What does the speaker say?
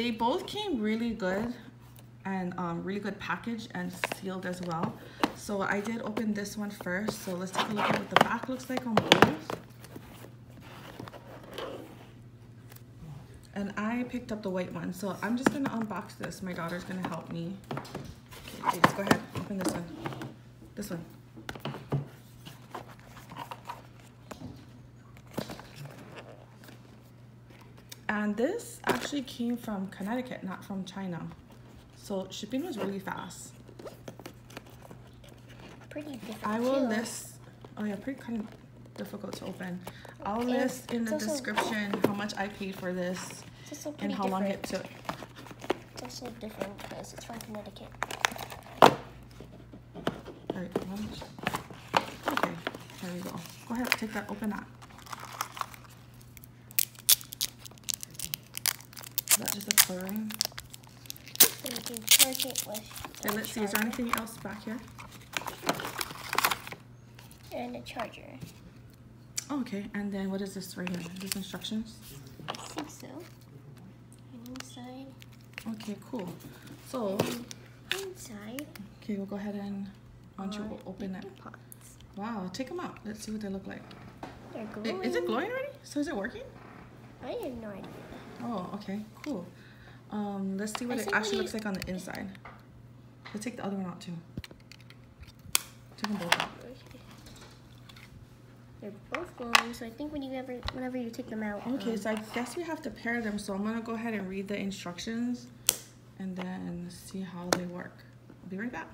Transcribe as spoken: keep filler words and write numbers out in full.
they both came really good and um, really good package and sealed as well. So I did open this one first. So let's take a look at what the back looks like on both. And I picked up the white one, so I'm just gonna unbox this. My daughter's gonna help me. Okay, let's go ahead, open this one. This one. And this actually came from Connecticut, not from China. So shipping was really fast. Pretty difficult. I will list, oh yeah, pretty kind of difficult to open. I'll list in the description how much I paid for this and how long it took. It's also different because it's from Connecticut. All right, okay, there we go. Go ahead, take that, open that. Is that just a coloring? So you can charge it with. And let's see, is there anything else back here? And a charger. Oh, okay, and then what is this right here? These instructions? I think so. And inside. Okay, cool. So inside. Okay, we'll go ahead and Auntie will open it. Pots. Wow, take them out. Let's see what they look like. They're glowing. Is it glowing already? So is it working? I have no idea. Oh, okay, cool. Um, let's see what it actually looks like on the inside. Let's take the other one out too. Take them both out. They're both glowing, so I think when you ever, whenever you take them out. Okay, um, so I guess we have to pair them. So I'm gonna go ahead and read the instructions and then see how they work. I'll be right back.